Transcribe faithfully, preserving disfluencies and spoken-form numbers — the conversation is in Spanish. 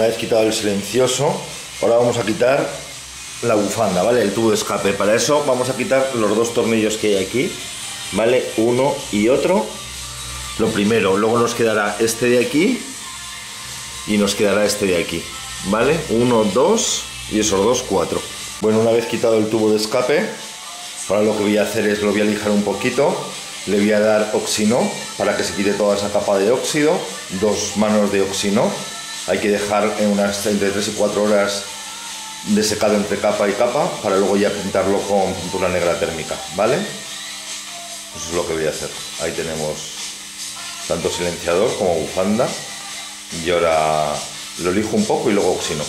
Una vez quitado el silencioso, ahora vamos a quitar la bufanda, ¿vale? El tubo de escape. Para eso vamos a quitar los dos tornillos que hay aquí, ¿vale? Uno y otro. Lo primero, luego nos quedará este de aquí y nos quedará este de aquí, ¿vale? Uno, dos y esos dos, cuatro. Bueno, una vez quitado el tubo de escape, ahora lo que voy a hacer es lo voy a lijar un poquito. Le voy a dar Oxinó para que se quite toda esa capa de óxido. Dos manos de Oxinó. Hay que dejar en unas entre tres y cuatro horas de secado entre capa y capa para luego ya pintarlo con pintura negra térmica, ¿vale? Eso es lo que voy a hacer. Ahí tenemos tanto silenciador como bufanda. Y ahora lo lijo un poco y luego Oxinó.